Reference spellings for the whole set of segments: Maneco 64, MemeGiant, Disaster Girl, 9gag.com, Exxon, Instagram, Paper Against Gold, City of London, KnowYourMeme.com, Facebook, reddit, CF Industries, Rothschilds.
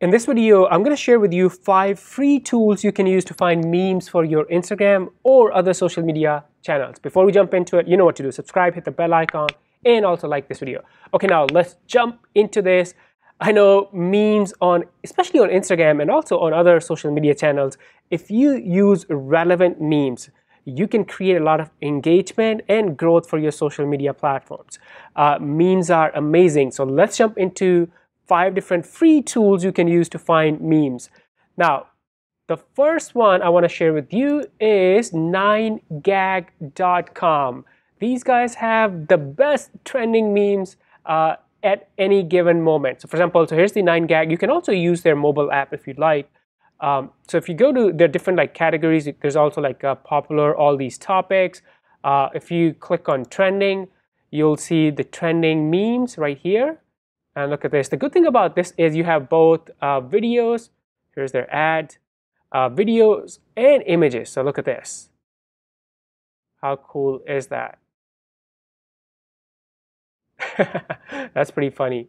In this video, I'm going to share with you 5 free tools you can use to find memes for your Instagram or other social media channels. Before we jump into it, you know what to do. Subscribe, hit the bell icon, and also like this video. Okay, now let's jump into this. I know memes, especially on Instagram and also on other social media channels, if you use relevant memes, you can create a lot of engagement and growth for your social media platforms. Memes are amazing. So let's jump into 5 different free tools you can use to find memes. Now, the first one I want to share with you is 9gag.com. These guys have the best trending memes at any given moment. So for example, here's the 9gag. You can also use their mobile app if you'd like. So if you go to their different categories, there's also popular, all these topics. If you click on trending, you'll see the trending memes right here. And look at this. The good thing about this is you have both videos, here's their ad, videos and images. So look at this. How cool is that? That's pretty funny.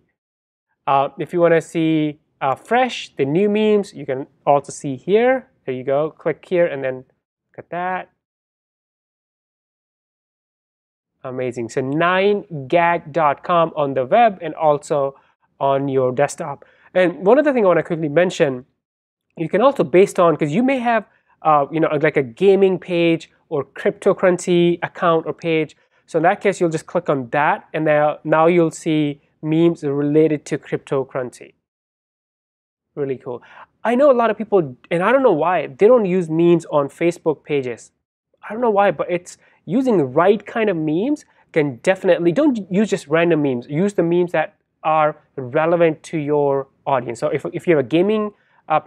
If you want to see fresh, the new memes, you can also see here. There you go. Click here and then look at that. Amazing. So 9gag.com on the web and also on your desktop. And one other thing I want to quickly mention, you can also, based on, because you may have a gaming page or cryptocurrency account or page. So in that case, you'll just click on that and now you'll see memes related to cryptocurrency. Really cool. I know a lot of people, and I don't know why, they don't use memes on Facebook pages. I don't know why, but it's using the right kind of memes can definitely, don't use just random memes, use the memes that are relevant to your audience. So if you have a gaming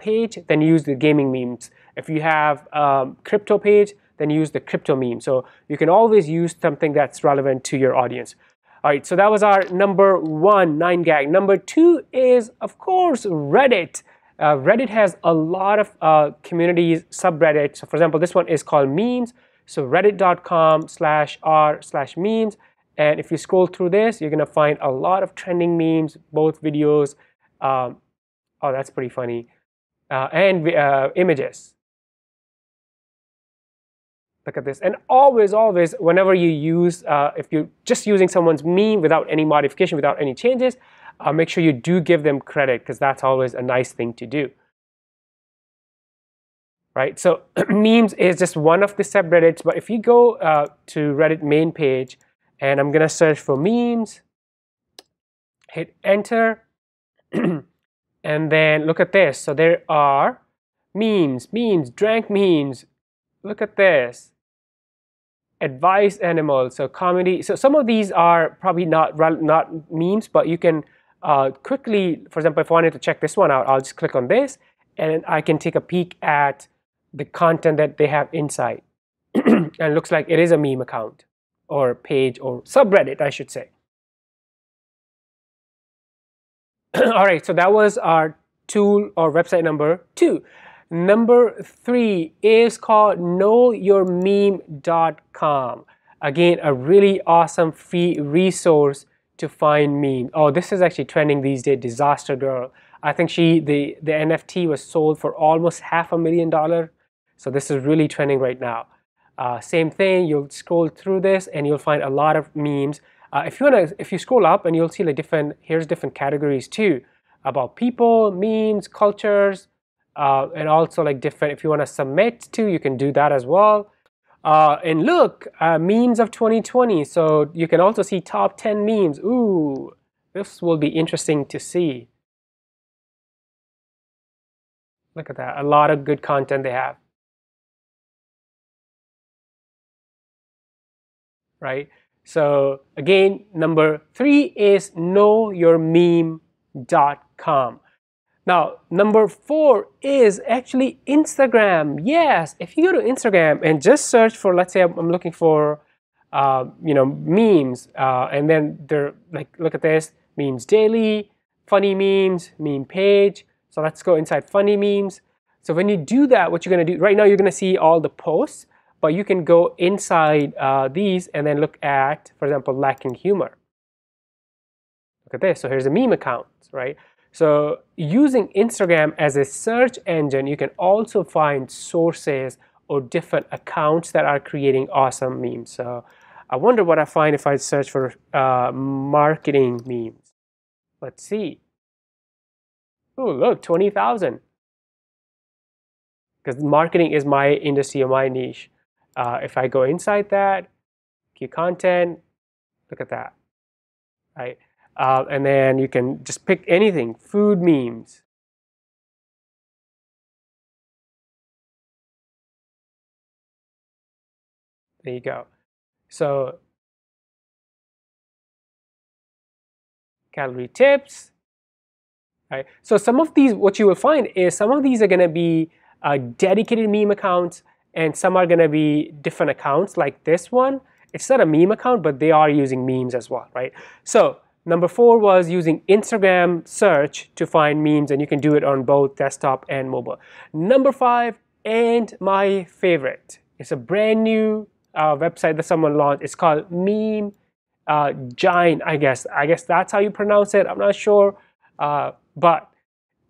page, then use the gaming memes. If you have a crypto page, then use the crypto meme. So you can always use something that's relevant to your audience. All right, so that was our number one, 9gag. Number two is, of course, Reddit. Reddit has a lot of communities, subreddits. So for example, this one is called memes. So reddit.com/r/memes. And if you scroll through this, you're going to find a lot of trending memes, both videos. Oh, that's pretty funny. And images. Look at this. And always, always, whenever you use, if you're just using someone's meme without any modification, without any changes, make sure you do give them credit, because that's always a nice thing to do. Right, so memes is just one of the subreddits, but if you go to Reddit main page, and I'm gonna search for memes, hit enter, and then look at this. So there are memes, drank memes. Look at this. Advice animals, so comedy. So some of these are probably not memes, but you can quickly, for example, if I wanted to check this one out, I'll just click on this, and I can take a peek at the content that they have inside. And it looks like it is a meme account or page or subreddit, I should say. All right, so that was our tool or website number 2. Number 3 is called KnowYourMeme.com. Again, a really awesome free resource to find memes. Oh, this is actually trending these days, Disaster Girl. I think the NFT was sold for almost $500,000. So this is really trending right now. Same thing, you'll scroll through this and you'll find a lot of memes. If you scroll up and you'll see here's different categories too, about people, memes, cultures, and also different, if you want to submit to, you can do that as well. And look, memes of 2020. So you can also see top 10 memes. Ooh, this will be interesting to see. Look at that, a lot of good content they have. Right? So again, number 3 is KnowYourMeme.com. Now, number 4 is actually Instagram. Yes, if you go to Instagram and just search for, let's say I'm looking for, memes, and then they're look at this, memes daily, funny memes, meme page. So let's go inside funny memes. So when you do that, what you're going to do, right now you're going to see all the posts, but you can go inside these and then look at, for example, lacking humor. Look at this. So here's a meme account, right? So using Instagram as a search engine, you can also find sources or different accounts that are creating awesome memes. So I wonder what I find if I search for marketing memes. Let's see. Oh, look, 20,000. Because marketing is my industry or my niche. If I go inside that, key content, look at that, right? And then you can just pick anything, food memes. There you go. So, calorie tips, right? So some of these, what you will find is some of these are going to be dedicated meme accounts, and some are going to be different accounts like this one. It's not a meme account, but they are using memes as well, right? So number 4 was using Instagram search to find memes, and you can do it on both desktop and mobile. Number 5, and my favorite, it's a brand new website that someone launched. It's called MemeGiant, I guess that's how you pronounce it. I'm not sure, but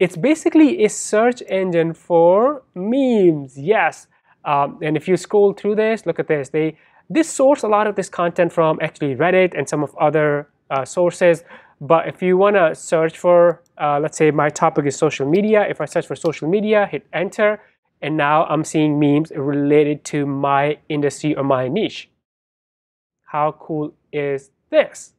it's basically a search engine for memes. Yes. And if you scroll through this, look at this. This source a lot of this content from actually Reddit and some of other sources. But if you want to search for, let's say my topic is social media. If I search for social media, hit enter, and now I'm seeing memes related to my industry or my niche. How cool is this?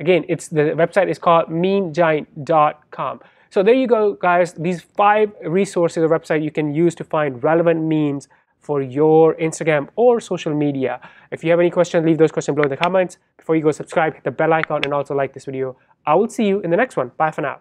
Again, the website is called MemeGiant.com. So there you go, guys. These 5 resources or website you can use to find relevant memes for your Instagram or social media. If you have any questions, leave those questions below in the comments. Before you go, subscribe, hit the bell icon, and also like this video. I will see you in the next one. Bye for now.